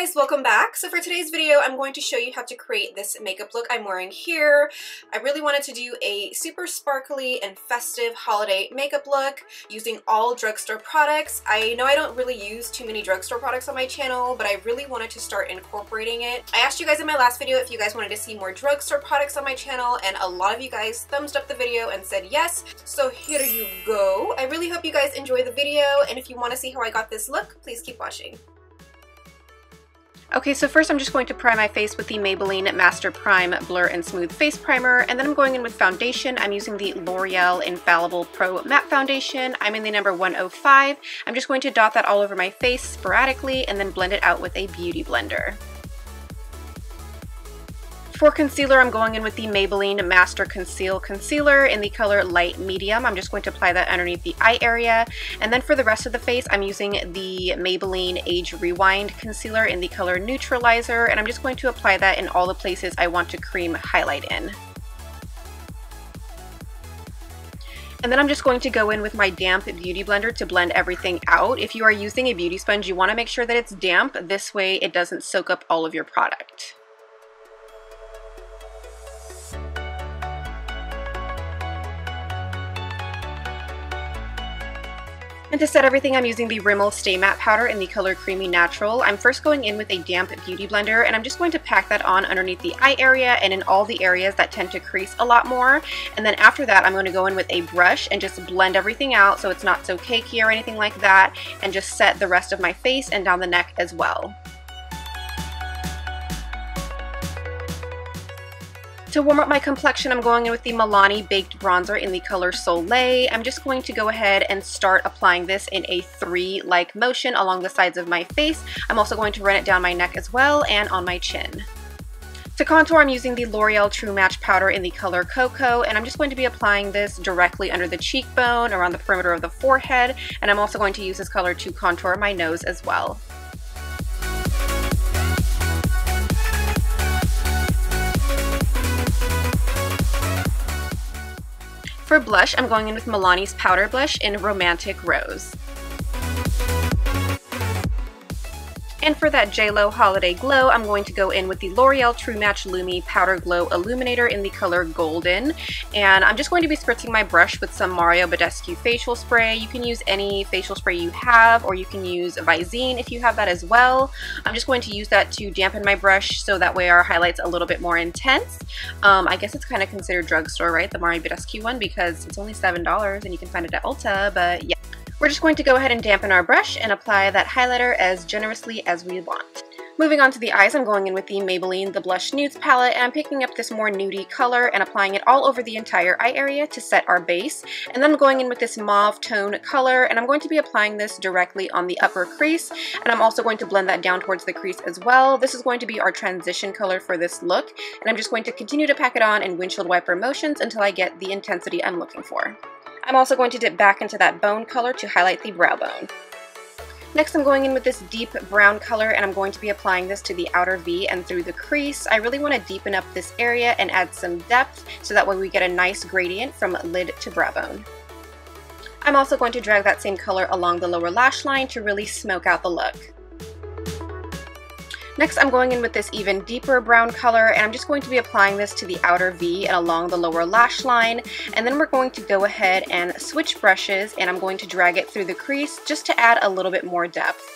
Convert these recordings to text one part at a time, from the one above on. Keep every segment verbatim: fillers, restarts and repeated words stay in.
guys, welcome back. So for today's video, I'm going to show you how to create this makeup look I'm wearing here. I really wanted to do a super sparkly and festive holiday makeup look using all drugstore products. I know I don't really use too many drugstore products on my channel, but I really wanted to start incorporating it. I asked you guys in my last video if you guys wanted to see more drugstore products on my channel, and a lot of you guys thumbs up the video and said yes. So here you go. I really hope you guys enjoy the video, and if you want to see how I got this look, please keep watching. Okay, so first I'm just going to prime my face with the Maybelline Master Prime Blur and Smooth Face Primer, and then I'm going in with foundation. I'm using the L'Oreal Infallible Pro Matte Foundation. I'm in the number one oh five. I'm just going to dot that all over my face sporadically and then blend it out with a beauty blender. For concealer, I'm going in with the Maybelline Master Conceal Concealer in the color Light Medium. I'm just going to apply that underneath the eye area. And then for the rest of the face, I'm using the Maybelline Age Rewind Concealer in the color Neutralizer, and I'm just going to apply that in all the places I want to cream highlight in. And then I'm just going to go in with my damp beauty blender to blend everything out. If you are using a beauty sponge, you want to make sure that it's damp. This way it doesn't soak up all of your product. And to set everything, I'm using the Rimmel Stay Matte Powder in the color Creamy Natural. I'm first going in with a damp beauty blender, and I'm just going to pack that on underneath the eye area and in all the areas that tend to crease a lot more. And then after that, I'm going to go in with a brush and just blend everything out so it's not so cakey or anything like that, and just set the rest of my face and down the neck as well. To warm up my complexion, I'm going in with the Milani Baked Bronzer in the color Soleil. I'm just going to go ahead and start applying this in a three-like motion along the sides of my face. I'm also going to run it down my neck as well and on my chin. To contour, I'm using the L'Oreal True Match Powder in the color Cocoa, and I'm just going to be applying this directly under the cheekbone, around the perimeter of the forehead, and I'm also going to use this color to contour my nose as well. For blush, I'm going in with Milani's Powder Blush in Romantic Rose. And for that J Lo Holiday Glow, I'm going to go in with the L'Oreal True Match Lumi Powder Glow Illuminator in the color Golden. And I'm just going to be spritzing my brush with some Mario Badescu Facial Spray. You can use any facial spray you have, or you can use Visine if you have that as well. I'm just going to use that to dampen my brush so that way our highlight's a little bit more intense. Um, I guess it's kind of considered drugstore, right? The Mario Badescu one, because it's only seven dollars and you can find it at Ulta, but yeah. We're just going to go ahead and dampen our brush and apply that highlighter as generously as we want. Moving on to the eyes, I'm going in with the Maybelline The Blush Nudes palette, and I'm picking up this more nudie color and applying it all over the entire eye area to set our base. And then I'm going in with this mauve tone color, and I'm going to be applying this directly on the upper crease, and I'm also going to blend that down towards the crease as well. This is going to be our transition color for this look, and I'm just going to continue to pack it on in windshield wiper motions until I get the intensity I'm looking for. I'm also going to dip back into that bone color to highlight the brow bone. Next, I'm going in with this deep brown color, and I'm going to be applying this to the outer V and through the crease. I really want to deepen up this area and add some depth so that way we get a nice gradient from lid to brow bone. I'm also going to drag that same color along the lower lash line to really smoke out the look. Next, I'm going in with this even deeper brown color, and I'm just going to be applying this to the outer V and along the lower lash line. And then we're going to go ahead and switch brushes, and I'm going to drag it through the crease just to add a little bit more depth.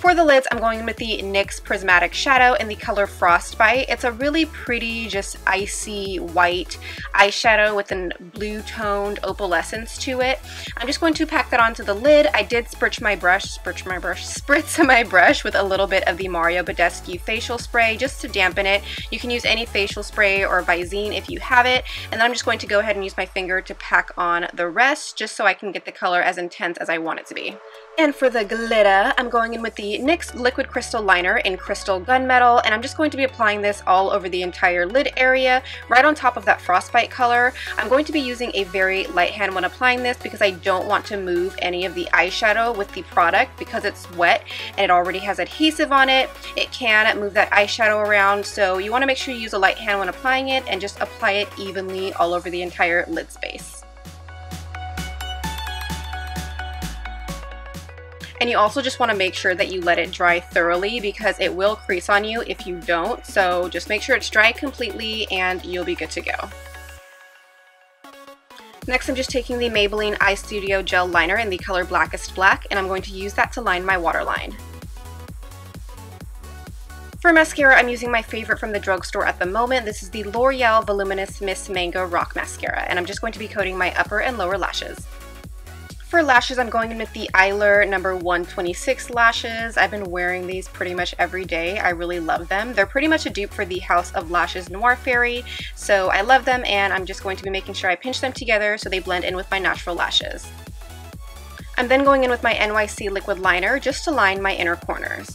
For the lids, I'm going in with the N Y X Prismatic Shadow in the color Frostbite. It's a really pretty, just icy white eyeshadow with a blue-toned opalescence to it. I'm just going to pack that onto the lid. I did spritz my brush, spritz my brush, spritz my brush with a little bit of the Mario Badescu Facial Spray just to dampen it. You can use any facial spray or Visine if you have it. And then I'm just going to go ahead and use my finger to pack on the rest just so I can get the color as intense as I want it to be. And for the glitter, I'm going in with the N Y X Liquid Crystal Liner in Crystal Gunmetal, and I'm just going to be applying this all over the entire lid area, right on top of that Frostbite color. I'm going to be using a very light hand when applying this because I don't want to move any of the eyeshadow with the product because it's wet and it already has adhesive on it. It can move that eyeshadow around, so you want to make sure you use a light hand when applying it and just apply it evenly all over the entire lid space. And you also just want to make sure that you let it dry thoroughly because it will crease on you if you don't. So just make sure it's dry completely and you'll be good to go. Next, I'm just taking the Maybelline Eye Studio Gel Liner in the color Blackest Black, and I'm going to use that to line my waterline. For mascara, I'm using my favorite from the drugstore at the moment. This is the L'Oreal Voluminous Miss Mango Rock Mascara, and I'm just going to be coating my upper and lower lashes. For lashes, I'm going in with the Eylure number one twenty-six lashes. I've been wearing these pretty much every day. I really love them. They're pretty much a dupe for the House of Lashes Noir Fairy, so I love them, and I'm just going to be making sure I pinch them together so they blend in with my natural lashes. I'm then going in with my N Y C Liquid Liner just to line my inner corners.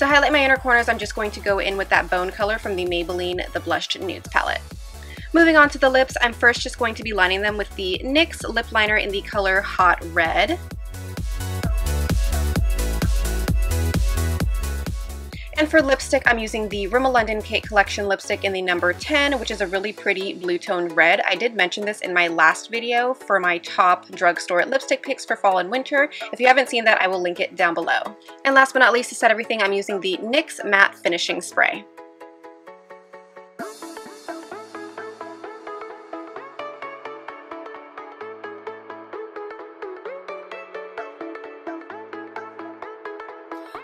To highlight my inner corners, I'm just going to go in with that bone color from the Maybelline The Blush Nudes palette. Moving on to the lips, I'm first just going to be lining them with the N Y X Lip Liner in the color Hot Red. And for lipstick, I'm using the Rimmel London Kate Collection lipstick in the number ten, which is a really pretty blue toned red. I did mention this in my last video for my top drugstore lipstick picks for fall and winter. If you haven't seen that, I will link it down below. And last but not least, to set everything, I'm using the N Y X Matte Finishing Spray.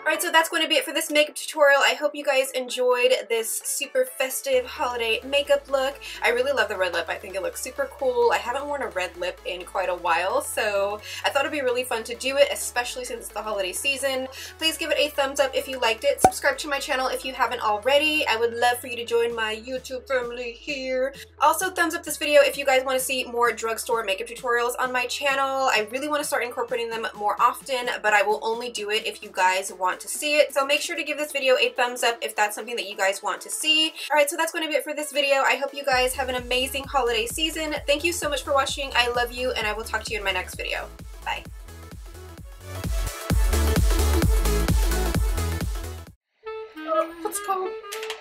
Alright, so that's going to be it for this makeup tutorial. I hope you guys enjoyed this super festive holiday makeup look. I really love the red lip. I think it looks super cool. I haven't worn a red lip in quite a while, so I thought it'd be really fun to do it, especially since it's the holiday season. Please give it a thumbs up if you liked it. Subscribe to my channel if you haven't already. I would love for you to join my YouTube family here. Also, thumbs up this video if you guys want to see more drugstore makeup tutorials on my channel. I really want to start incorporating them more often, but I will only do it if you guys want to see it. So make sure to give this video a thumbs up if that's something that you guys want to see. Alright, so that's going to be it for this video. I hope you guys have an amazing holiday season. Thank you so much for watching. I love you, and I will talk to you in my next video. Bye. Oh, let's go.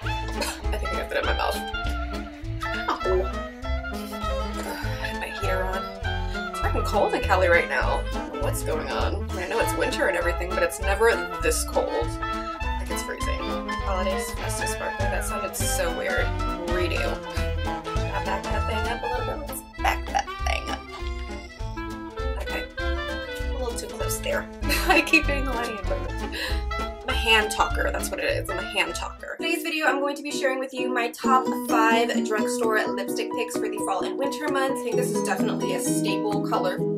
I think I got that in my mouth. Ow. I have my heater on. It's freaking cold in Cali right now. What's going on? I know it's winter and everything, but it's never this cold. Like, it's freezing. Holidays, festive sparkler. That sounded so weird. Redo. Now back that thing up a little bit. Let's back that thing up. Okay. A little too close there. I keep getting the lighting in front. I'm a hand talker, that's what it is. I'm a hand talker. In today's video, I'm going to be sharing with you my top five drugstore lipstick picks for the fall and winter months. I think this is definitely a staple color